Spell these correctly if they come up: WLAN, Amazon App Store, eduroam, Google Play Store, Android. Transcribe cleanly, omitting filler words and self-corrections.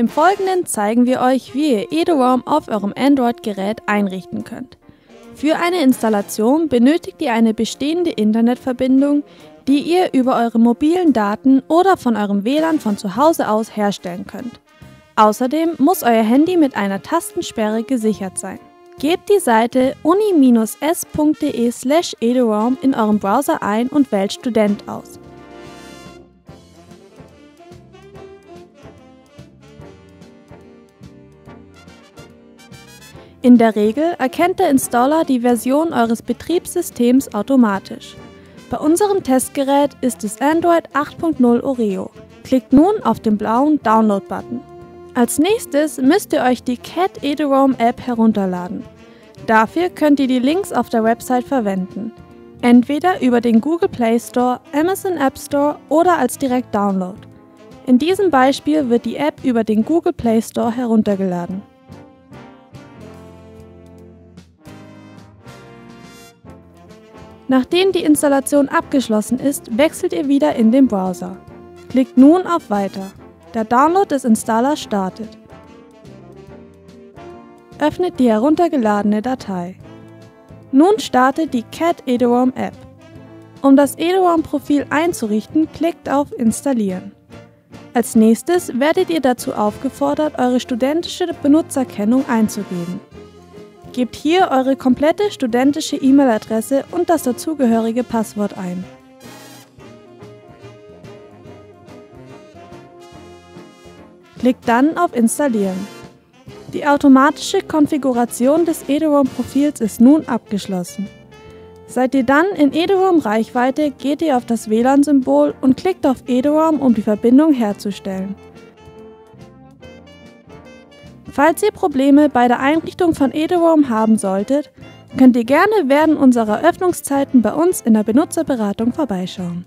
Im Folgenden zeigen wir euch, wie ihr eduroam auf eurem Android-Gerät einrichten könnt. Für eine Installation benötigt ihr eine bestehende Internetverbindung, die ihr über eure mobilen Daten oder von eurem WLAN von zu Hause aus herstellen könnt. Außerdem muss euer Handy mit einer Tastensperre gesichert sein. Gebt die Seite uni-s.de/eduroam in eurem Browser ein und wählt Student aus. In der Regel erkennt der Installer die Version eures Betriebssystems automatisch. Bei unserem Testgerät ist es Android 8.0 Oreo. Klickt nun auf den blauen Download-Button. Als nächstes müsst ihr euch die Cat eduroam App herunterladen. Dafür könnt ihr die Links auf der Website verwenden. Entweder über den Google Play Store, Amazon App Store oder als Direkt-Download. In diesem Beispiel wird die App über den Google Play Store heruntergeladen. Nachdem die Installation abgeschlossen ist, wechselt ihr wieder in den Browser. Klickt nun auf Weiter. Der Download des Installers startet. Öffnet die heruntergeladene Datei. Nun startet die Cat eduroam App. Um das eduroam-Profil einzurichten, klickt auf Installieren. Als nächstes werdet ihr dazu aufgefordert, eure studentische Benutzerkennung einzugeben. Gebt hier eure komplette studentische E-Mail-Adresse und das dazugehörige Passwort ein. Klickt dann auf Installieren. Die automatische Konfiguration des eduroam-Profils ist nun abgeschlossen. Seid ihr dann in eduroam-Reichweite, geht ihr auf das WLAN-Symbol und klickt auf eduroam, um die Verbindung herzustellen. Falls ihr Probleme bei der Einrichtung von eduroam haben solltet, könnt ihr gerne während unserer Öffnungszeiten bei uns in der Benutzerberatung vorbeischauen.